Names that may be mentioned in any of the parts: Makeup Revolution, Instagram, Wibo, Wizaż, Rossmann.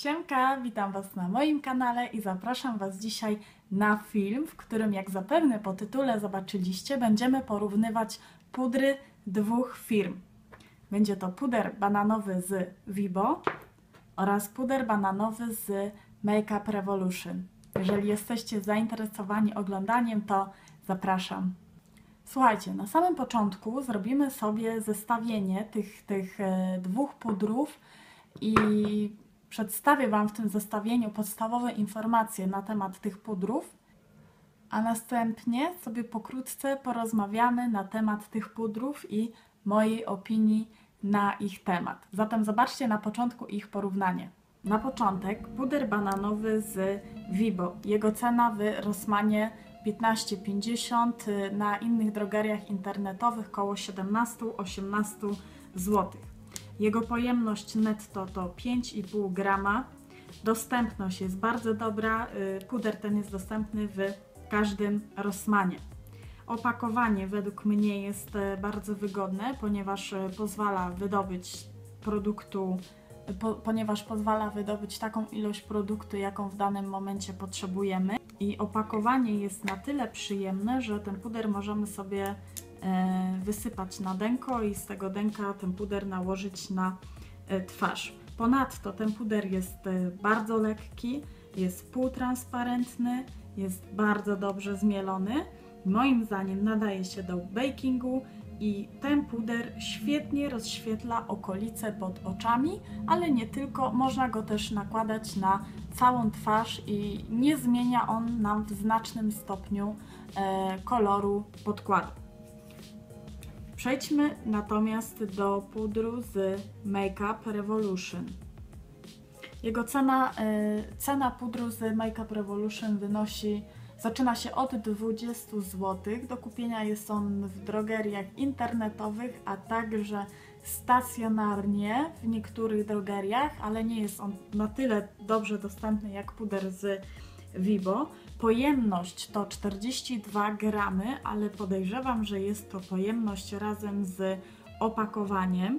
Siemka, witam Was na moim kanale i zapraszam Was dzisiaj na film, w którym, jak zapewne po tytule zobaczyliście, będziemy porównywać pudry dwóch firm. Będzie to puder bananowy z Wibo oraz puder bananowy z Makeup Revolution. Jeżeli jesteście zainteresowani oglądaniem, to zapraszam. Słuchajcie, na samym początku zrobimy sobie zestawienie tych dwóch pudrów i przedstawię Wam w tym zestawieniu podstawowe informacje na temat tych pudrów, a następnie sobie pokrótce porozmawiamy na temat tych pudrów i mojej opinii na ich temat. Zatem zobaczcie na początku ich porównanie. Na początek puder bananowy z Wibo. Jego cena w Rossmanie 15,50, na innych drogeriach internetowych około 17-18 zł. Jego pojemność netto to 5,5 g. Dostępność jest bardzo dobra. Puder ten jest dostępny w każdym Rossmanie. Opakowanie według mnie jest bardzo wygodne, ponieważ pozwala wydobyć taką ilość produktu, jaką w danym momencie potrzebujemy. I opakowanie jest na tyle przyjemne, że ten puder możemy sobie wysypać na denko i z tego denka ten puder nałożyć na twarz. Ponadto ten puder jest bardzo lekki, jest półtransparentny, jest bardzo dobrze zmielony. Moim zdaniem nadaje się do bakingu i ten puder świetnie rozświetla okolice pod oczami, ale nie tylko, można go też nakładać na całą twarz i nie zmienia on nam w znacznym stopniu koloru podkładu. Przejdźmy natomiast do pudru z Makeup Revolution. Jego cena pudru z Makeup Revolution zaczyna się od 20 zł. Do kupienia jest on w drogeriach internetowych, a także stacjonarnie w niektórych drogeriach, ale nie jest on na tyle dobrze dostępny jak puder z Wibo. Pojemność to 42 gramy, ale podejrzewam, że jest to pojemność razem z opakowaniem.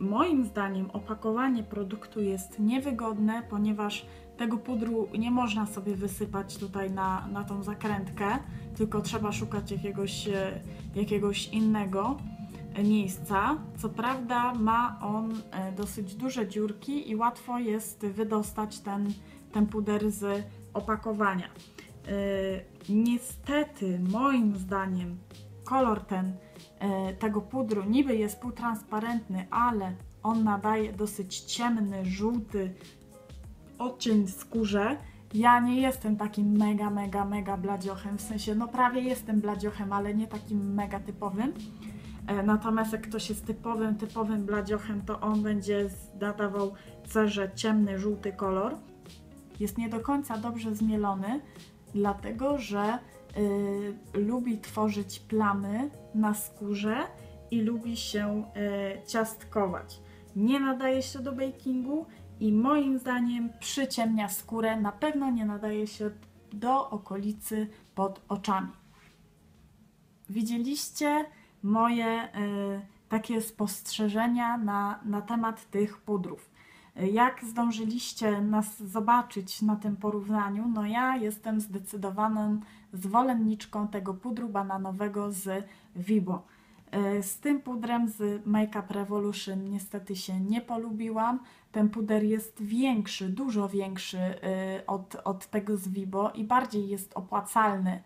Moim zdaniem opakowanie produktu jest niewygodne, ponieważ tego pudru nie można sobie wysypać tutaj na tą zakrętkę, tylko trzeba szukać jakiegoś innego miejsca. Co prawda ma on dosyć duże dziurki i łatwo jest wydostać ten puder z opakowania. Niestety, moim zdaniem, kolor tego pudru niby jest półtransparentny, ale on nadaje dosyć ciemny, żółty odcień skórze. Ja nie jestem takim mega bladziochem, w sensie no prawie jestem bladziochem, ale nie takim mega typowym. Natomiast jak ktoś jest typowym bladziochem, to on będzie nadawał cerze ciemny, żółty kolor. Jest nie do końca dobrze zmielony, dlatego że lubi tworzyć plamy na skórze i lubi się ciastkować. Nie nadaje się do bakingu i moim zdaniem przyciemnia skórę, na pewno nie nadaje się do okolicy pod oczami. Widzieliście moje takie spostrzeżenia na temat tych pudrów. Jak zdążyliście nas zobaczyć na tym porównaniu, no ja jestem zdecydowaną zwolenniczką tego pudru bananowego z Wibo. Z tym pudrem z Makeup Revolution niestety się nie polubiłam. Ten puder jest większy, dużo większy od tego z Wibo i bardziej jest opłacalny,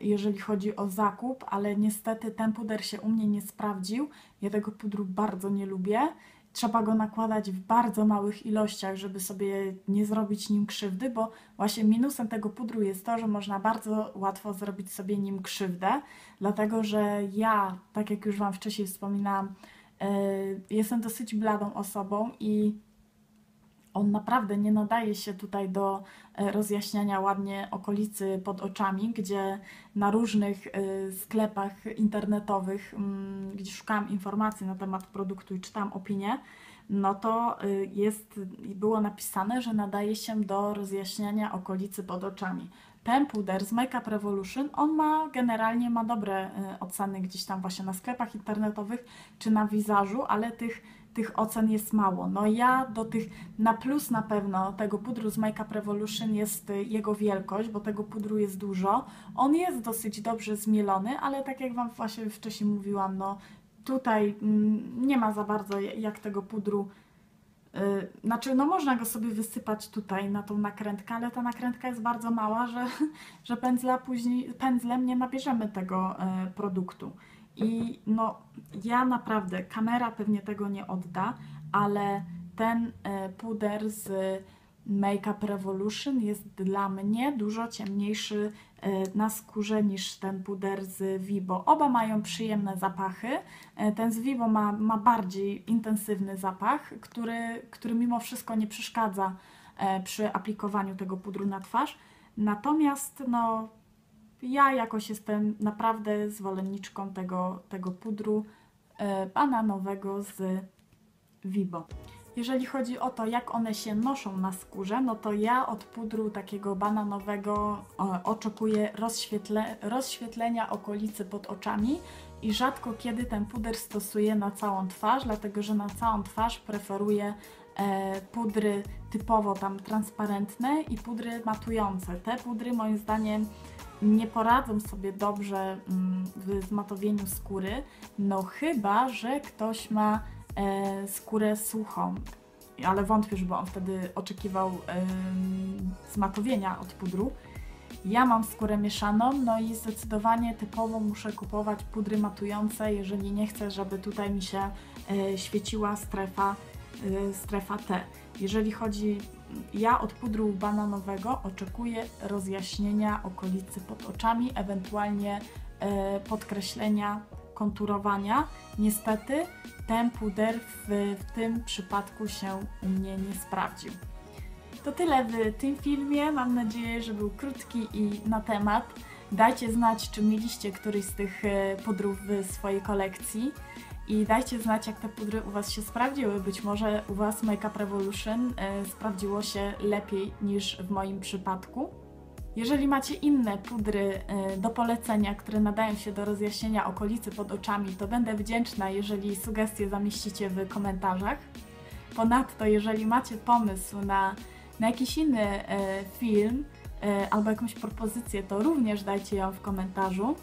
jeżeli chodzi o zakup, ale niestety ten puder się u mnie nie sprawdził. Ja tego pudru bardzo nie lubię. Trzeba go nakładać w bardzo małych ilościach, żeby sobie nie zrobić nim krzywdy, bo właśnie minusem tego pudru jest to, że można bardzo łatwo zrobić sobie nim krzywdę, dlatego że ja, tak jak już Wam wcześniej wspominałam, jestem dosyć bladą osobą i on naprawdę nie nadaje się tutaj do rozjaśniania ładnie okolicy pod oczami, gdzie na różnych sklepach internetowych, gdzie szukałam informacji na temat produktu i czytam opinie, no to było napisane, że nadaje się do rozjaśniania okolicy pod oczami. Ten puder z Makeup Revolution, on generalnie ma dobre oceny gdzieś tam właśnie na sklepach internetowych czy na Wizażu, ale tych tych ocen jest mało. No ja do tych, na plus na pewno tego pudru z Makeup Revolution jest jego wielkość, bo tego pudru jest dużo. On jest dosyć dobrze zmielony, ale tak jak Wam właśnie wcześniej mówiłam, no tutaj nie ma za bardzo jak tego pudru, znaczy no można go sobie wysypać tutaj na tą nakrętkę, ale ta nakrętka jest bardzo mała, że pędzlem nie nabierzemy tego produktu. I no ja naprawdę, kamera pewnie tego nie odda, ale ten puder z Makeup Revolution jest dla mnie dużo ciemniejszy na skórze niż ten puder z Wibo. Oba mają przyjemne zapachy. Ten z Wibo ma bardziej intensywny zapach, który mimo wszystko nie przeszkadza przy aplikowaniu tego pudru na twarz. Natomiast no, ja jakoś jestem naprawdę zwolenniczką tego pudru bananowego z Wibo. Jeżeli chodzi o to, jak one się noszą na skórze, no to ja od pudru takiego bananowego oczekuję rozświetlenia okolicy pod oczami i rzadko kiedy ten puder stosuję na całą twarz, dlatego że na całą twarz preferuję pudry typowo tam transparentne i pudry matujące. Te pudry moim zdaniem nie poradzą sobie dobrze w zmatowieniu skóry, no chyba że ktoś ma skórę suchą, ale wątpię, żeby on wtedy oczekiwał zmatowienia od pudru. Ja mam skórę mieszaną, no i zdecydowanie typowo muszę kupować pudry matujące, jeżeli nie chcę, żeby tutaj mi się świeciła strefa T. Jeżeli chodzi, ja od pudru bananowego oczekuję rozjaśnienia okolicy pod oczami, ewentualnie podkreślenia, konturowania. Niestety ten puder w tym przypadku się u mnie nie sprawdził. To tyle w tym filmie. Mam nadzieję, że był krótki i na temat. Dajcie znać, czy mieliście któryś z tych pudrów w swojej kolekcji i dajcie znać, jak te pudry u Was się sprawdziły. Być może u Was Makeup Revolution sprawdziło się lepiej niż w moim przypadku. Jeżeli macie inne pudry do polecenia, które nadają się do rozjaśnienia okolicy pod oczami, to będę wdzięczna, jeżeli sugestie zamieścicie w komentarzach. Ponadto, jeżeli macie pomysł na jakiś inny film albo jakąś propozycję, to również dajcie ją w komentarzu.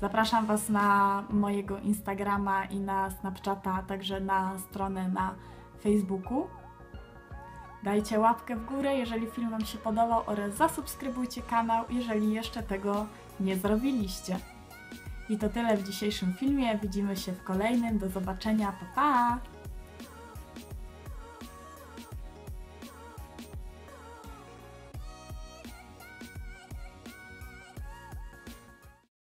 Zapraszam Was na mojego Instagrama i na Snapchata, a także na stronę na Facebooku. Dajcie łapkę w górę, jeżeli film Wam się podobał, oraz zasubskrybujcie kanał, jeżeli jeszcze tego nie zrobiliście. I to tyle w dzisiejszym filmie. Widzimy się w kolejnym. Do zobaczenia. Pa, pa!